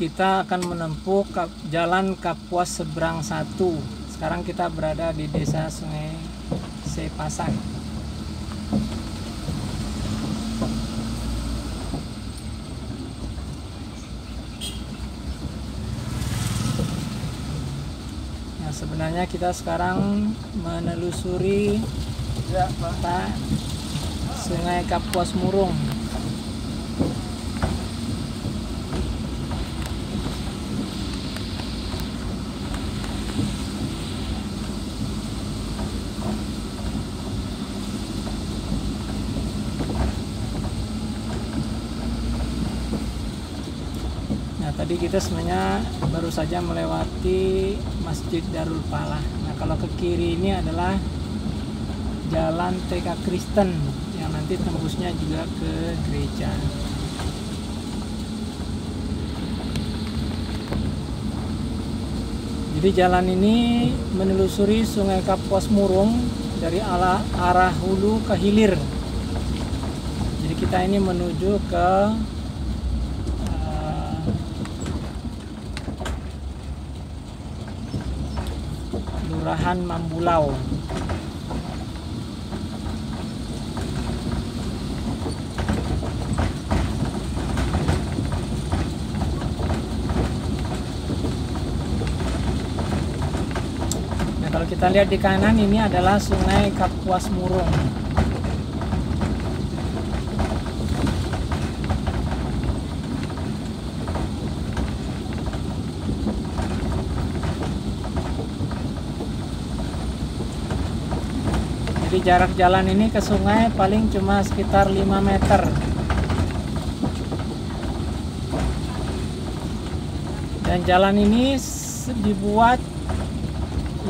kita akan menempuh jalan Kapuas Seberang 1. Sekarang kita berada di desa Sungai Sepasang. Nah, sebenarnya kita sekarang menelusuri Sungai Kapuas Murung. Tadi kita sebenarnya baru saja melewati Masjid Darul Falah. Nah, kalau ke kiri ini adalah jalan TK Kristen yang nanti tembusnya juga ke gereja. Jadi jalan ini menelusuri Sungai Kapuas Murung dari arah hulu ke hilir. Jadi kita ini menuju ke Kelurahan Mambulau. Nah, kalau kita lihat di kanan ini adalah Sungai Kapuas Murung. Jadi jarak jalan ini ke sungai paling cuma sekitar 5 meter. Dan jalan ini dibuat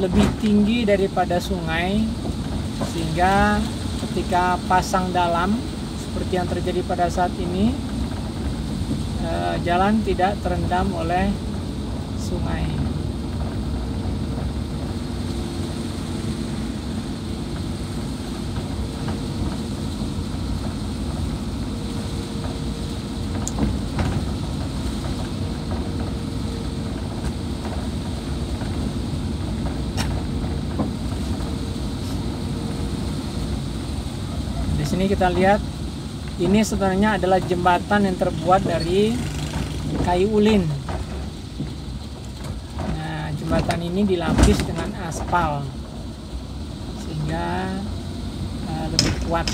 lebih tinggi daripada sungai, sehingga ketika pasang dalam seperti yang terjadi pada saat ini, jalan tidak terendam oleh sungai. Ini kita lihat, ini sebenarnya adalah jembatan yang terbuat dari kayu ulin. Nah, jembatan ini dilapis dengan aspal sehingga lebih kuat.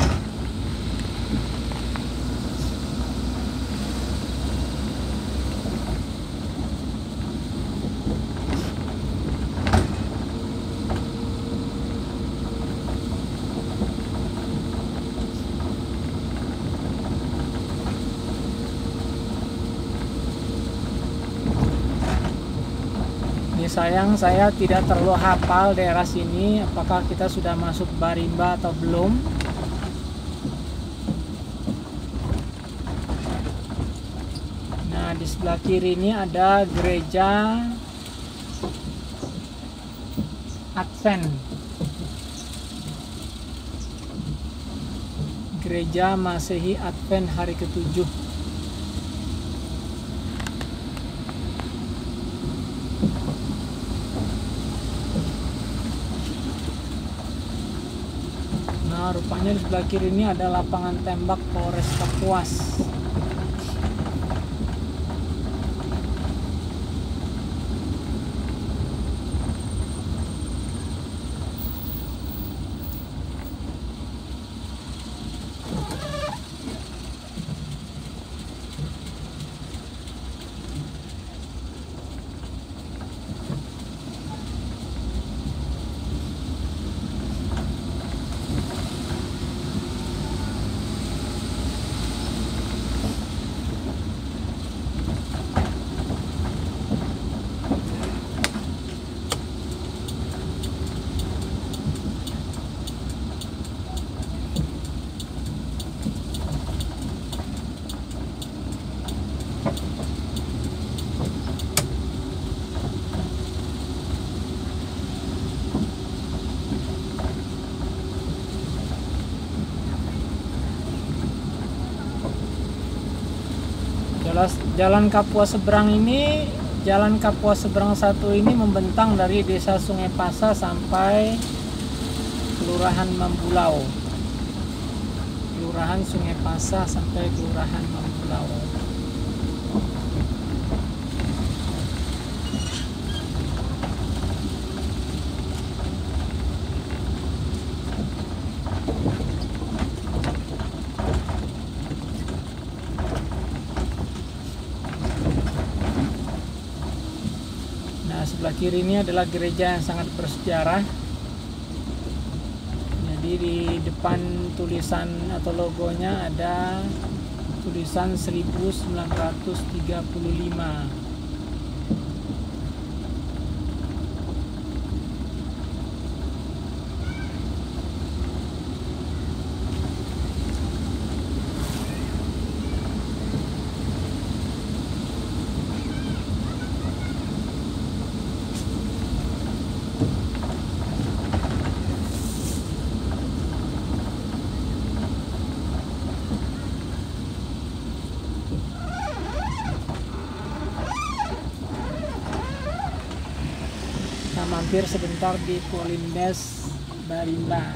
Sayang saya tidak terlalu hafal daerah sini, apakah kita sudah masuk Barimba atau belum. Nah, di sebelah kiri ini ada Gereja Advent, Gereja Masehi Advent hari ketujuh. Nah, rupanya di sebelah kiri ini ada lapangan tembak Polres Kapuas. Jalan Kapuas Seberang ini, Jalan Kapuas Seberang 1 ini membentang dari Desa Sungai Pasah sampai Kelurahan Mambulau. Kelurahan Sungai Pasah sampai Kelurahan Mambulau. Sebelah kiri ini adalah gereja yang sangat bersejarah. Jadi di depan tulisan atau logonya ada tulisan 1935. Mampir sebentar di Polindes Barimba.